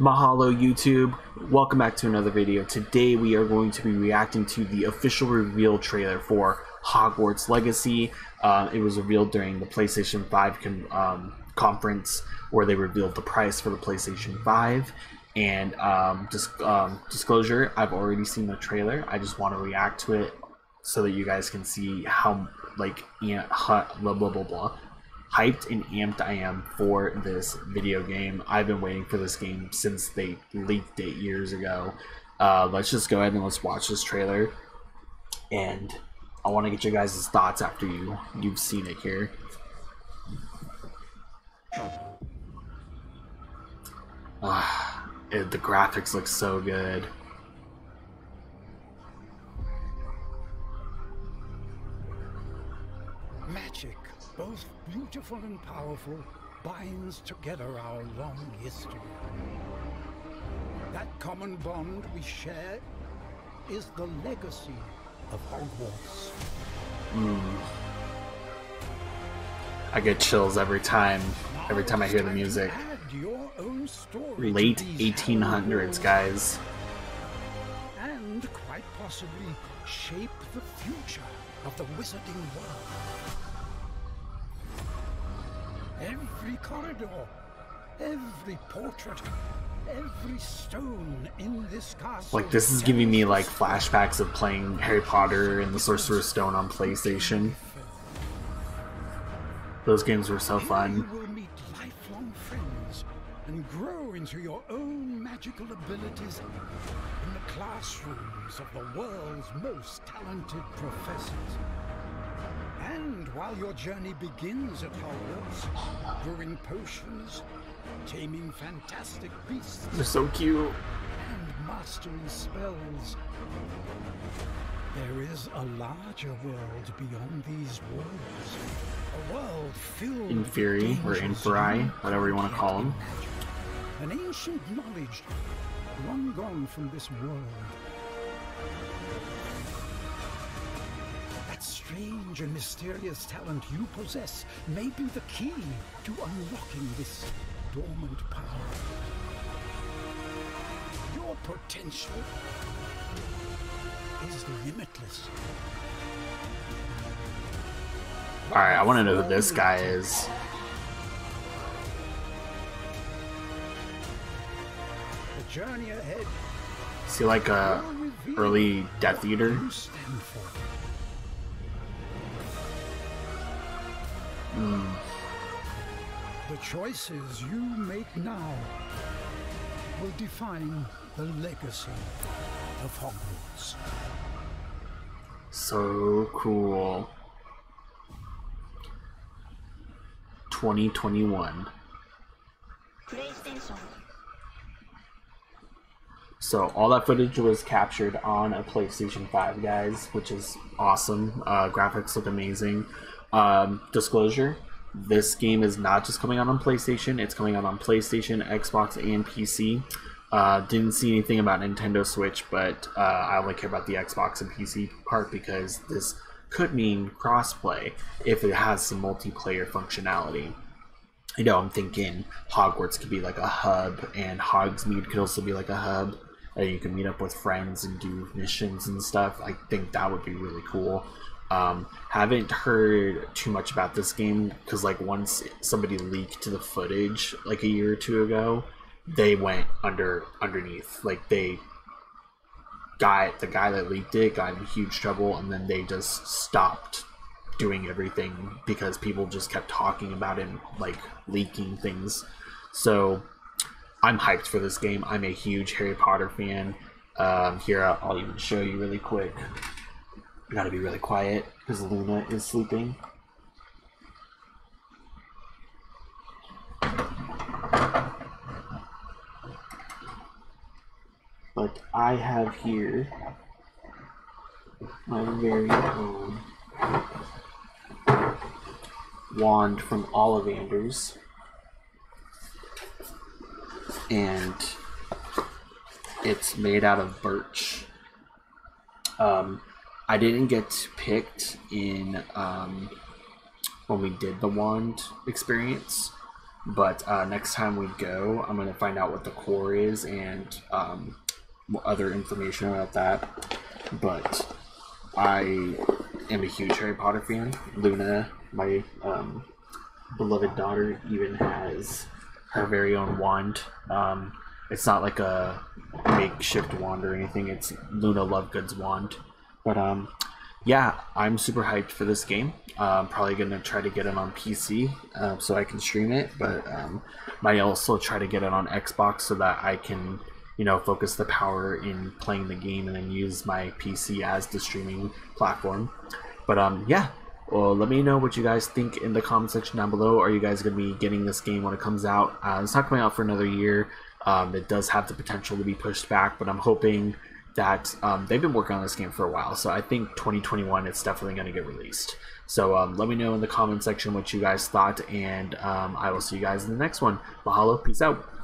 Mahalo YouTube, welcome back to another video. Today we are going to be reacting to the official reveal trailer for Hogwarts Legacy. It was revealed during the PlayStation 5 conference where they revealed the price for the PlayStation 5. And disclosure, I've already seen the trailer. I just want to react to it so that you guys can see how hyped and amped I am for this video game. I've been waiting for this game since they leaked it years ago. Let's just go ahead and let's watch this trailer, and I want to get your guys' thoughts after you've seen it here. The graphics look so good. Magic, both beautiful and powerful, binds together our long history. That common bond we share is the legacy of Hogwarts. I get chills every time I hear the music. Late 1800s, guys. And quite possibly shape the future of the wizarding world. Every corridor, every portrait, every stone in this castle. Like, this is giving me like flashbacks of playing Harry Potter and the Sorcerer's Stone on PlayStation. Those games were so fun. You will meet lifelong friends and grow into your own magical abilities in the classrooms of the world's most talented professors. And while your journey begins at Hogwarts, brewing potions, taming fantastic beasts, they're so cute, and mastering spells, there is a larger world beyond these walls. A world filled in theory, or inferi, whatever you want to call them. An ancient knowledge long gone from this world. Strange and mysterious talent you possess may be the key to unlocking this dormant power. Your potential is limitless. Alright, I want to know who this guy is. The journey ahead. Is he like a early Death Eater? The choices you make now will define the legacy of Hogwarts. So cool. 2021. PlayStation. So all that footage was captured on a PlayStation 5, guys, which is awesome. Graphics look amazing. Disclosure, this game is not just coming out on PlayStation, it's coming out on PlayStation, Xbox, and PC. Didn't see anything about Nintendo Switch, but I only care about the Xbox and PC part because this could mean crossplay if it has some multiplayer functionality. You know, I'm thinking Hogwarts could be like a hub, and Hogsmeade could also be like a hub. You can meet up with friends and do missions and stuff. I think that would be really cool. Haven't heard too much about this game because, like, once somebody leaked the footage like a year or two ago, they went underneath. Like, they got the guy that leaked it got in huge trouble, and then they just stopped doing everything because people just kept talking about it and, like, leaking things. So I'm hyped for this game. I'm a huge Harry Potter fan. Here, I'll even show you really quick. I gotta be really quiet because Luna is sleeping. But I have here my very own wand from Ollivanders. And it's made out of birch. I didn't get picked in when we did the wand experience, But next time we go, I'm going to find out what the core is and other information about that. But I am a huge Harry Potter fan. Luna, my beloved daughter, even has her very own wand. It's not like a makeshift wand or anything. It's Luna Lovegood's wand. But yeah, I'm super hyped for this game. I'm probably going to try to get it on PC so I can stream it, but might also try to get it on Xbox so that I can, you know, focus the power in playing the game and then use my PC as the streaming platform. But yeah, well, let me know what you guys think in the comment section down below. Are you guys going to be getting this game when it comes out? It's not coming out for another year. It does have the potential to be pushed back, but I'm hoping that they've been working on this game for a while, so I think 2021 it's definitely going to get released. So let me know in the comment section what you guys thought, and I will see you guys in the next one. Mahalo, peace out.